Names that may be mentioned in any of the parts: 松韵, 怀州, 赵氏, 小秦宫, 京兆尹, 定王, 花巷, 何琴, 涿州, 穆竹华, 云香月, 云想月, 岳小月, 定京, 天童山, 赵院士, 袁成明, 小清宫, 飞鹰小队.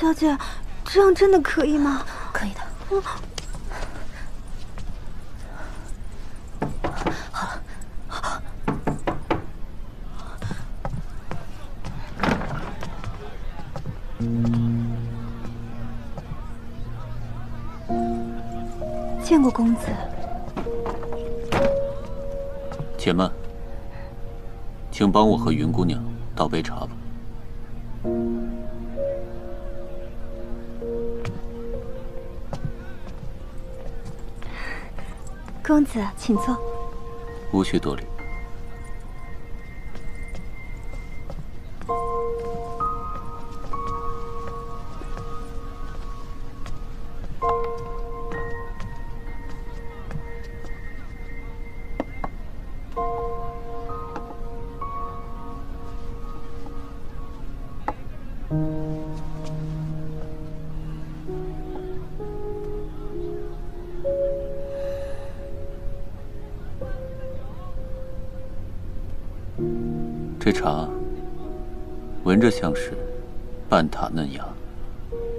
小姐，这样真的可以吗？可以的。嗯。 见过公子，且慢，请帮我和云姑娘倒杯茶吧。公子，请坐。无需多礼。这茶闻着像是半塔嫩芽。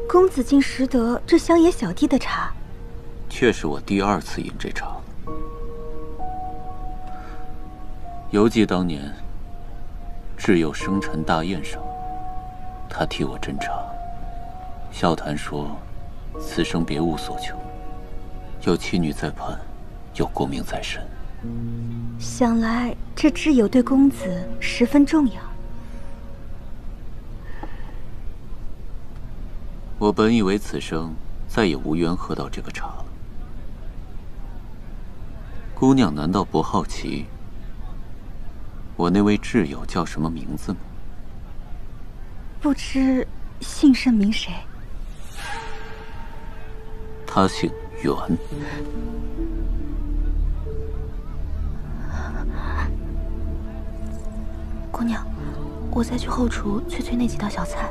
公子竟识得这乡野小弟的茶，却是我第二次饮这茶。犹记当年挚友生辰大宴上，他替我斟茶，笑谈说此生别无所求，有妻女在盼，有功名在身。 想来这挚友对公子十分重要。我本以为此生再也无缘喝到这个茶了。姑娘难道不好奇我那位挚友叫什么名字吗？不知姓甚名谁？他姓袁。 姑娘，我再去后厨催催那几道小菜。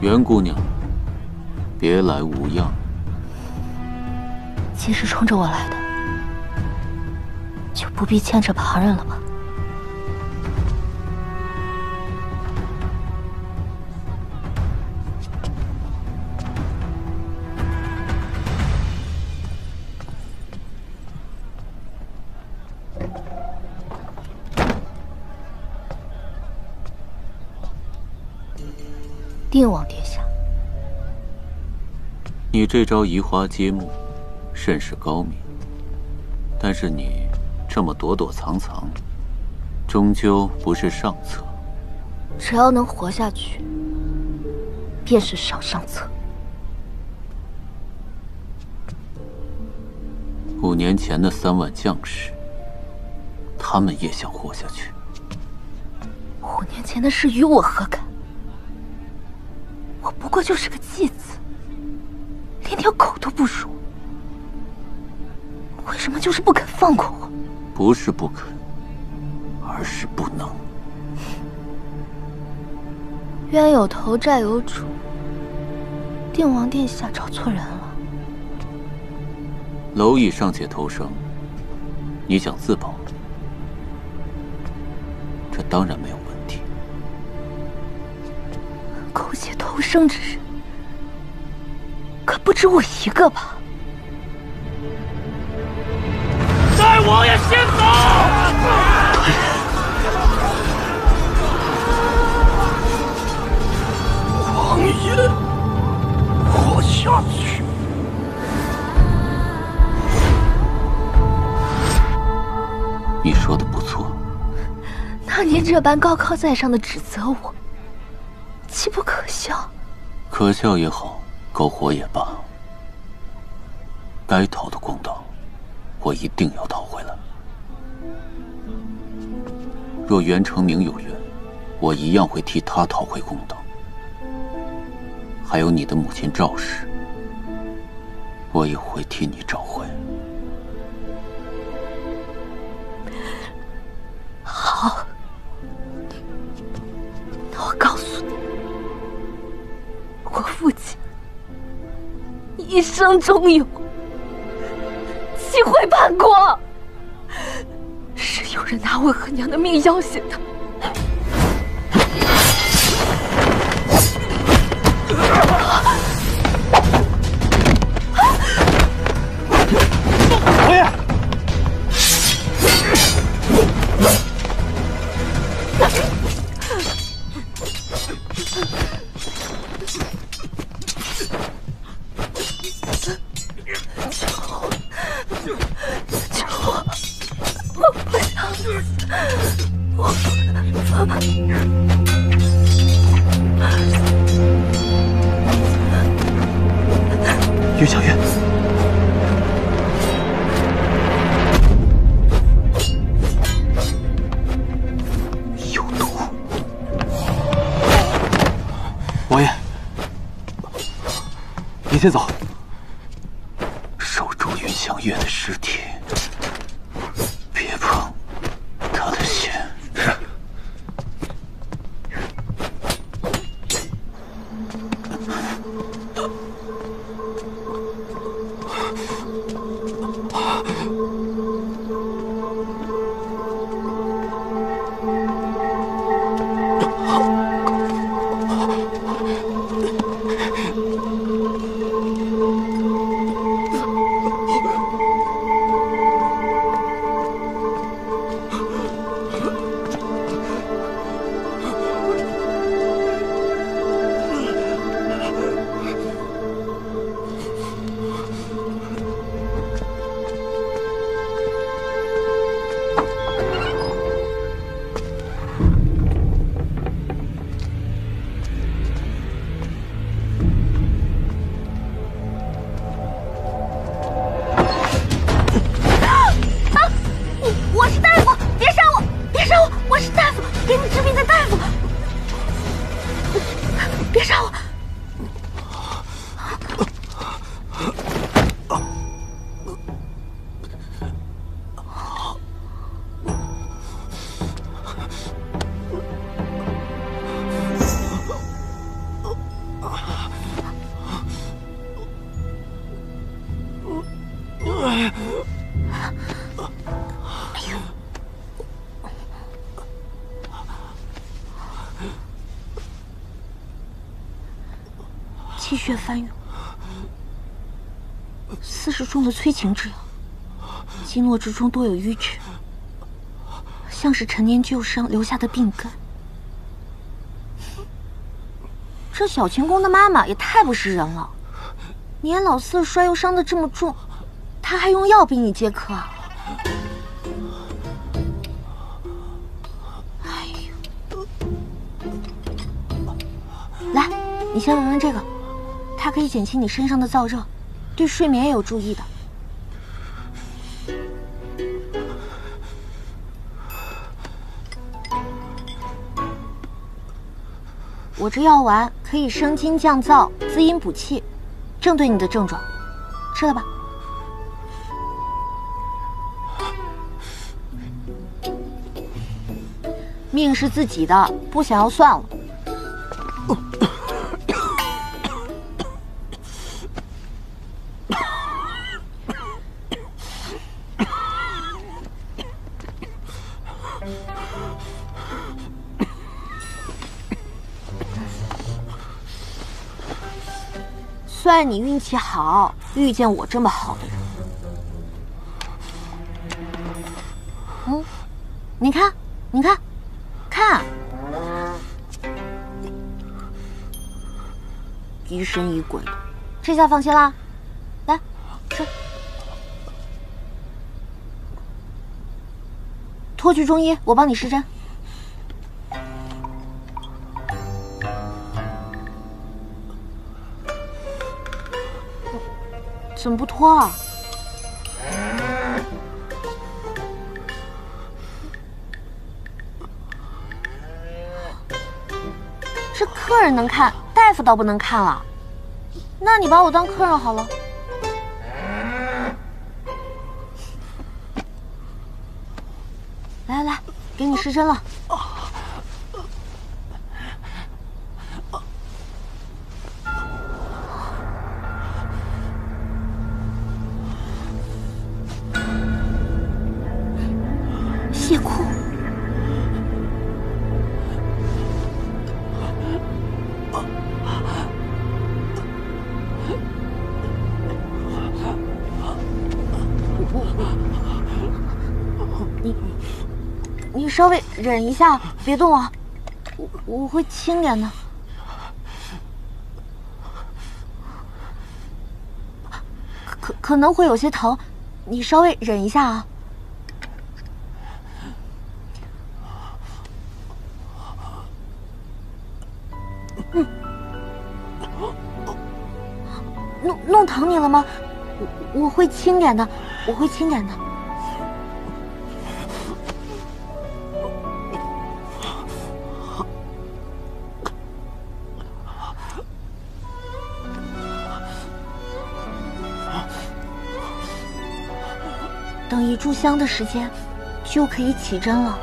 袁姑娘，别来无恙。既是冲着我来的，就不必牵扯旁人了吧。 定王殿下，你这招移花接木，甚是高明。但是你这么躲躲藏藏，终究不是上策。只要能活下去，便是上策。5年前的3万将士，他们也想活下去。5年前的事与我何干？ 我不过就是个继子，连条狗都不如。为什么就是不肯放过我？不是不肯，而是不能。冤有头，债有主。定王殿下找错人了。蝼蚁尚且偷生，你想自保，这当然没有。 苟且偷生之人，可不止我一个吧？带王爷先走！王爷，活下去！ 你说的不错。那您这般高高在上的指责我。 岂不可笑？可笑也好，苟活也罢，该讨的公道，我一定要讨回来。若袁成明有冤，我一样会替他讨回公道。还有你的母亲赵氏，我也会替你找回。好，那我告诉你。 我父亲一生忠勇，击回叛国，是有人拿我和娘的命要挟的。 岳小月，有毒！王爷，你先走。守住云香月的尸体，别碰她的血。是。气血翻涌，40中的催情之药，经络之中多有淤滞，像是陈年旧伤留下的病根。这小晴宫的妈妈也太不是人了，年老色衰又伤得这么重，她还用药逼你接客啊！哎呦，来，你先闻闻这个。 它可以减轻你身上的燥热，对睡眠也有助益的。我这药丸可以生津降燥、滋阴补气，正对你的症状。吃了吧。命是自己的，不想要算了。 算你运气好，遇见我这么好的人。嗯，你看，你看，看，疑神疑鬼的，这下放心啦。来，吃。拖去中医，我帮你施针。 怎么不脱啊？这客人能看，大夫倒不能看了。那你把我当客人好了。来来来，给你施针了。你稍微忍一下，别动啊，我会轻点的。可能会有些疼，你稍微忍一下啊。 弄疼你了吗？我会轻点的，我会轻点的。等一炷香的时间，就可以起针了。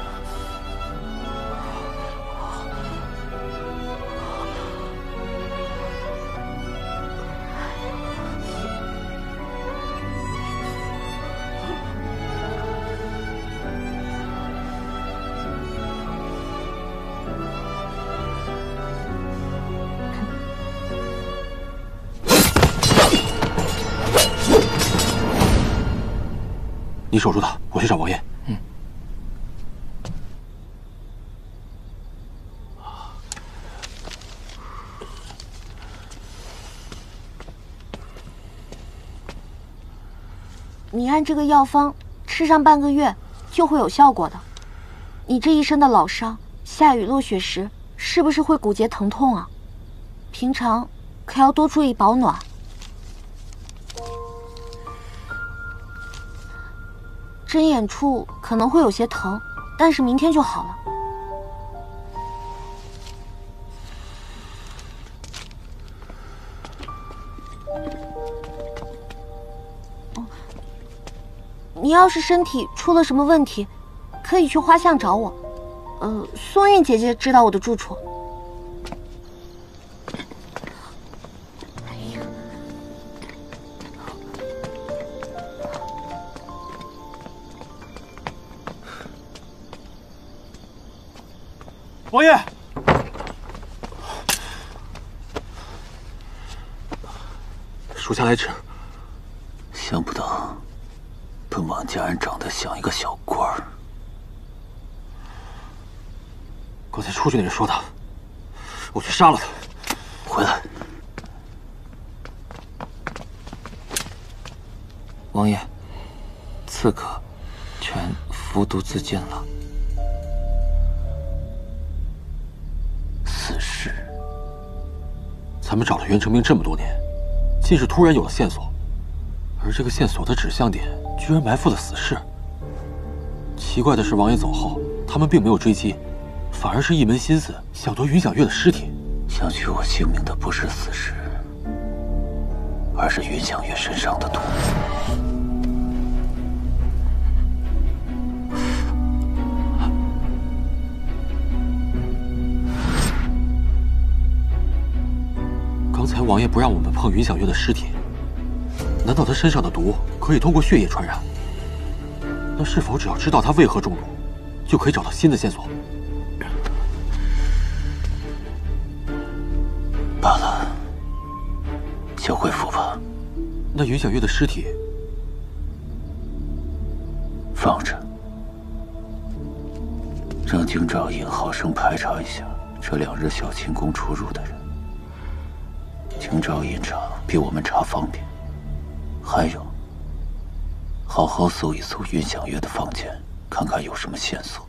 你守住他，我去找王爷。嗯。你按这个药方吃上半个月，就会有效果的。你这一身的老伤，下雨落雪时是不是会骨节疼痛啊？平常可要多注意保暖。 针眼处可能会有些疼，但是明天就好了。哦，你要是身体出了什么问题，可以去花巷找我。松韵姐姐知道我的住处。哎呀！ 王爷，属下来迟。想不到，本王家人长得像一个小官儿。刚才出去那人说他，我去杀了他。回来，王爷，刺客全服毒自尽了。 此事，咱们找了袁成明这么多年，竟是突然有了线索，而这个线索的指向点居然埋伏了死士。奇怪的是，王爷走后，他们并没有追击，反而是一门心思想夺云想月的尸体。想取我性命的不是死士，而是云想月身上的毒。刚才王爷不让我们碰云想月的尸体，难道他身上的毒可以通过血液传染？那是否只要知道他为何中毒，就可以找到新的线索？罢了，先恢复吧。那云想月的尸体放着，让京兆尹好生排查一下这2日小清宫出入的人。 京兆尹查比我们查方便，还有，好好搜一搜云想月的房间，看看有什么线索。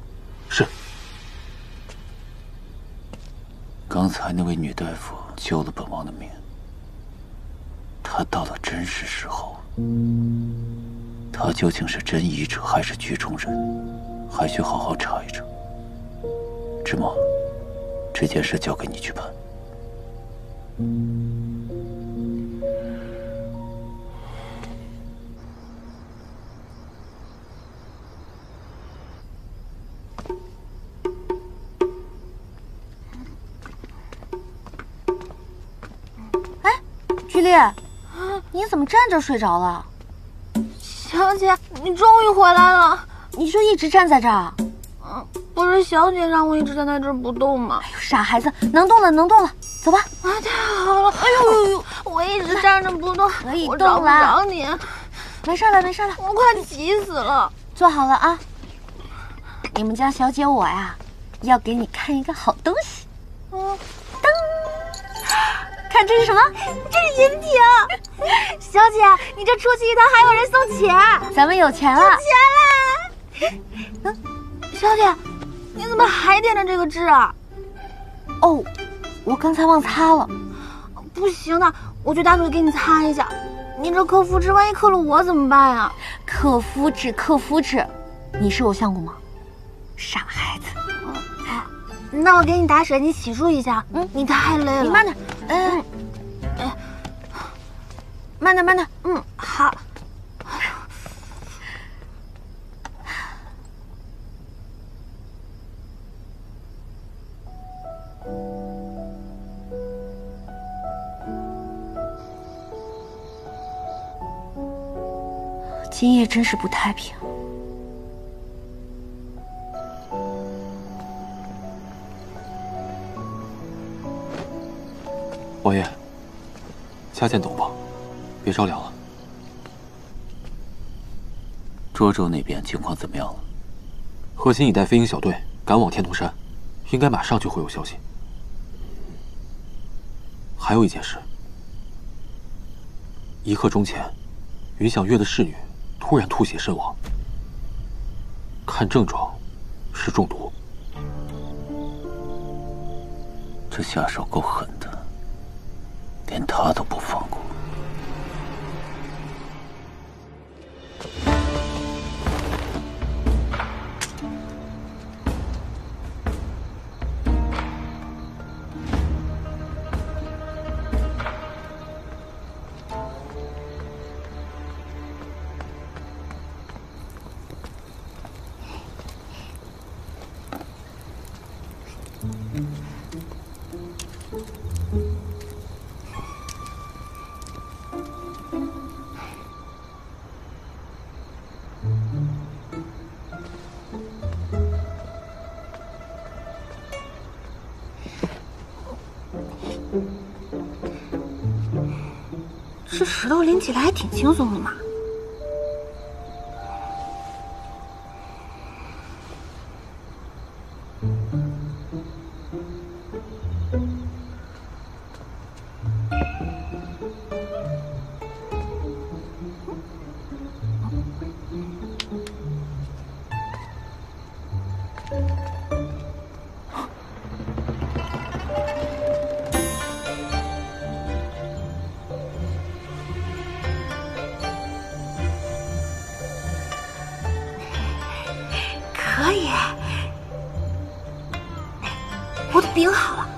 是。刚才那位女大夫救了本王的命，她到了真实时候，她究竟是真医者还是局中人，还需好好查一查。芝麻，这件事交给你去办。 哎，居丽，你怎么站着睡着了？小姐，你终于回来了！你就一直站在这儿？不是小姐让我一直站在这儿不动吗？哎呦，傻孩子，能动了，能动了。 走吧！啊，太好了！哎呦呦呦，我一直站着不动，可以动了。我找不着你，没事了，没事了。我快急死了。坐好了啊！你们家小姐我呀，要给你看一个好东西。嗯，噔，看这是什么？这是银鼎。小姐，你这出去一趟还有人送钱，咱们有钱了。有钱啦！嗯，小姐，你怎么还点着这个痣啊？哦，我刚才忘擦了。不行的，我去打水给你擦一下。 你这刻肤痣，万一刻了我怎么办呀？刻肤痣，刻肤痣，你是偶像过吗？傻孩子。啊，那我给你打水，你洗漱一下。嗯，你太累了。你慢点。嗯，哎，慢点，慢点。嗯，好。今夜真是不太平。王爷，加件斗篷，别着凉了。涿州那边情况怎么样了？何琴已带飞鹰小队赶往天童山，应该马上就会有消息。还有一件事，一刻钟前，云想月的侍女 突然吐血身亡，看症状是中毒。这下手够狠的，连他都不放过。这石头拎起来还挺轻松的嘛。 饼好了，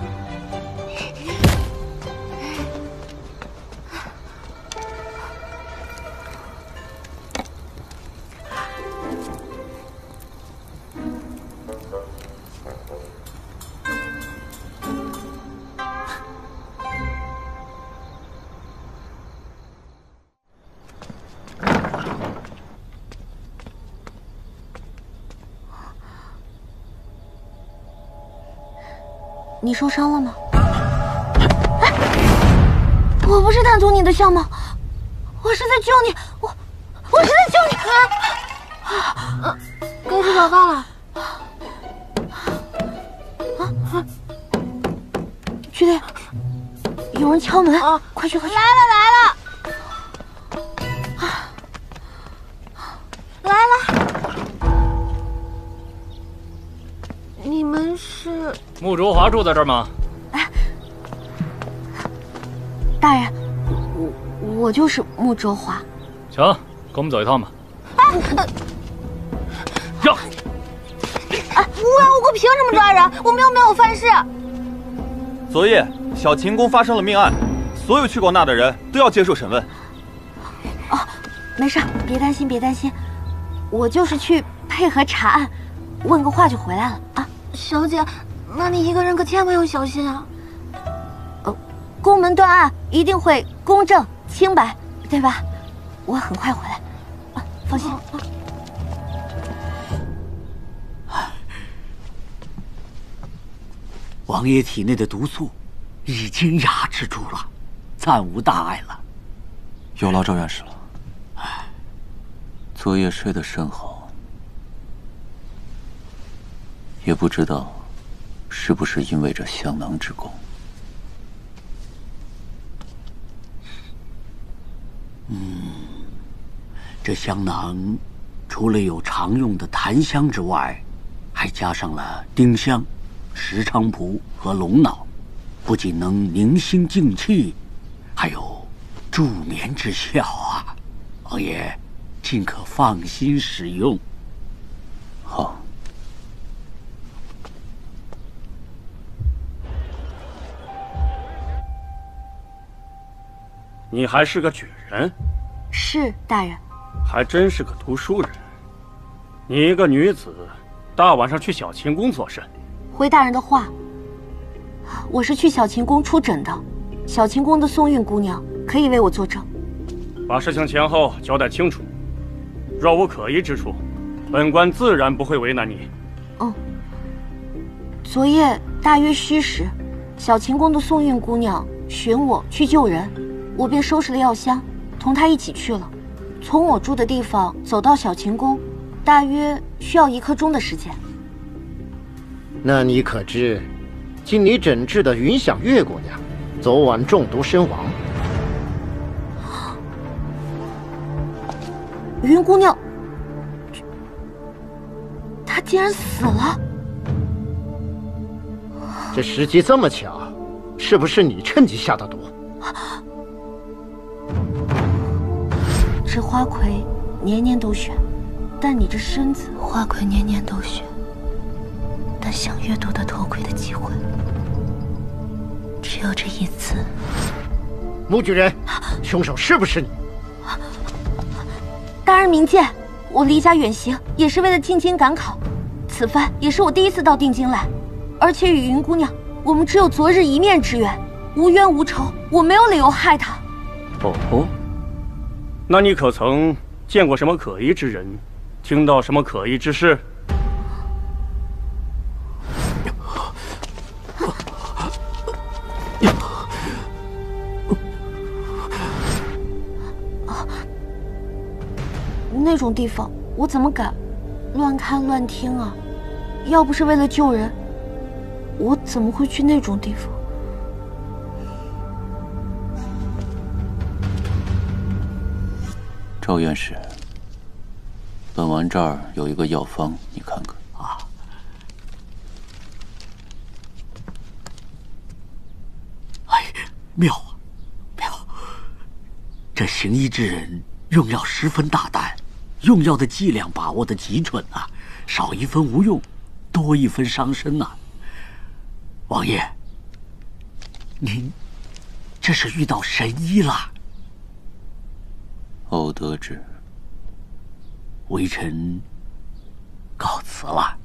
你受伤了吗？哎，我不是贪图你的相貌，我是在救你，我是在救你。啊，该吃早饭了。啊！兄弟，有人敲门，啊、快去快去！来了来了！来了！你们是？ 穆竹华住在这儿吗？哎，大人，我就是穆竹华。行，跟我们走一趟吧。哎，呀！哎，无缘无故凭什么抓人？我们又没有犯事。昨夜小秦宫发生了命案，所有去过那的人都要接受审问。哦，没事，别担心，别担心，我就是去配合查案，问个话就回来了啊，小姐。 那你一个人可千万要小心啊！公门断案一定会公正清白，对吧？我很快回来，啊，放心。王爷体内的毒素已经压制住了，暂无大碍了。有劳赵院士了。哎，昨夜睡得甚好。也不知道是不是因为这香囊之功。这香囊除了有常用的檀香之外，还加上了丁香、石菖蒲和龙脑，不仅能宁心静气，还有助眠之效啊！王爷，尽可放心使用。好。 你还是个举人，是大人，还真是个读书人。你一个女子，大晚上去小秦宫做甚？回大人的话，我是去小秦宫出诊的。小秦宫的松韵姑娘可以为我作证。把事情前后交代清楚，若无可疑之处，本官自然不会为难你。嗯。昨夜大约戌时，小秦宫的松韵姑娘寻我去救人。 我便收拾了药箱，同他一起去了。从我住的地方走到小秦宫，大约需要1刻钟的时间。那你可知，经你诊治的云想月姑娘，昨晚中毒身亡？云姑娘，她竟然死了！这时机这么巧，是不是你趁机下的毒？ 这花魁年年都选，但你这身子……花魁年年都选，但想阅读的头盔的机会只有这一次。穆举人，凶手是不是你？大人明鉴，我离家远行也是为了进京赶考，此番也是我第一次到定京来，而且与云姑娘，我们只有昨日一面之缘，无冤无仇，我没有理由害她。哦。 那你可曾见过什么可疑之人，听到什么可疑之事？那种地方我怎么敢乱看乱听啊？要不是为了救人，我怎么会去那种地方？ 赵院士，本丸这儿有一个药方，你看看。啊，哎，妙啊，妙！这行医之人用药十分大胆，用药的剂量把握的极准啊，少一分无用，多一分伤身呐、啊。王爷，您这是遇到神医了。 偶得知，微臣告辞了。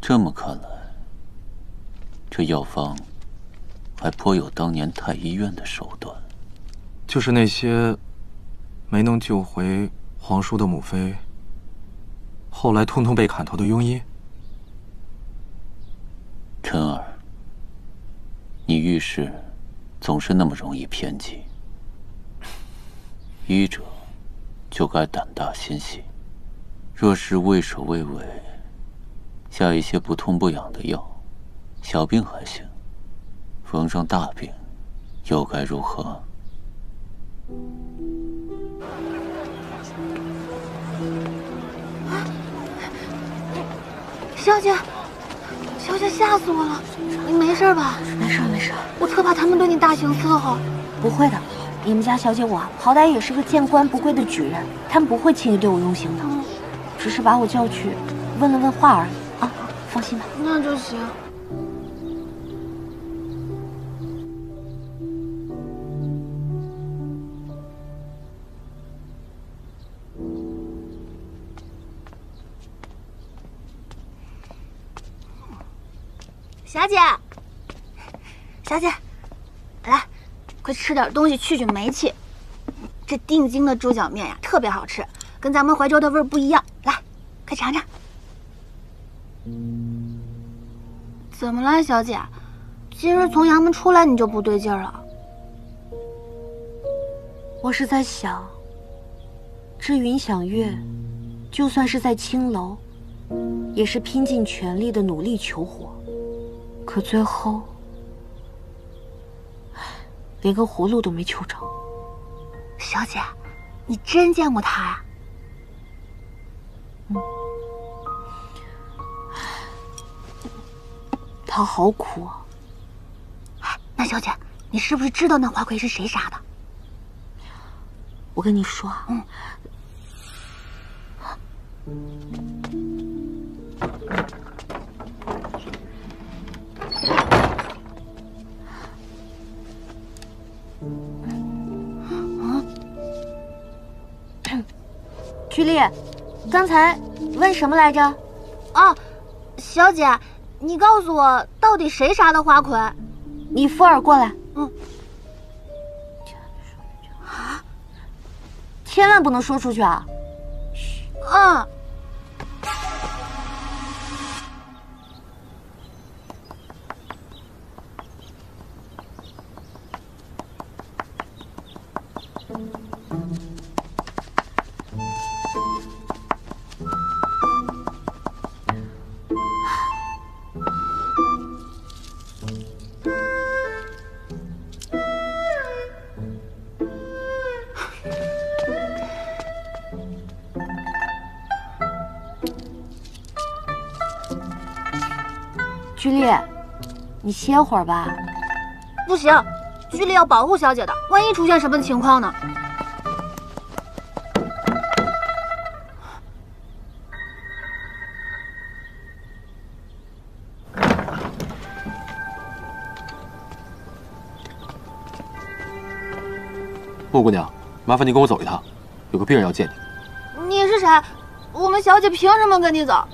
这么看来，这药方还颇有当年太医院的手段。就是那些没能救回皇叔的母妃，后来通通被砍头的庸医。 辰儿，你遇事总是那么容易偏激。医者就该胆大心细，若是畏首畏尾，下一些不痛不痒的药，小病还行；逢上大病，又该如何？啊！小姐。 小姐，吓死我了！你没事吧？没事，没事。我特怕他们对你大刑伺候。不会的，你们家小姐我好歹也是个见官不贵的举人，他们不会轻易对我用刑的。只是把我叫去问了问话而已啊，放心吧。那就行。霞姐，霞姐，来，快吃点东西去去霉气。这定京的猪脚面呀，特别好吃，跟咱们怀州的味儿不一样。来，快尝尝。怎么了，小姐？今日从衙门出来你就不对劲儿了？我是在想，这云想月，就算是在青楼，也是拼尽全力的努力求火，可最后，连个葫芦都没求着。小姐，你真见过他呀？嗯，他好苦啊。哎，那小姐，你是不是知道那花魁是谁杀的？ 我跟你说，居丽，刚才问什么来着？哦，小姐，你告诉我到底谁杀的花魁？你附耳过来。嗯。 千万不能说出去啊！啊！居丽，你歇会儿吧。不行，居丽要保护小姐的，万一出现什么情况呢？穆姑娘，麻烦您跟我走一趟，有个病人要见你。你是谁？我们小姐凭什么跟你走？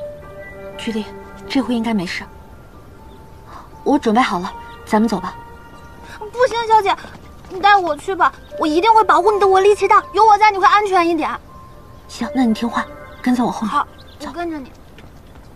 居丽，这回应该没事。 我准备好了，咱们走吧。不行，小姐，你带我去吧，我一定会保护你的，我力气大，有我在你会安全一点。行，那你听话，跟在我后面。好，我跟着你。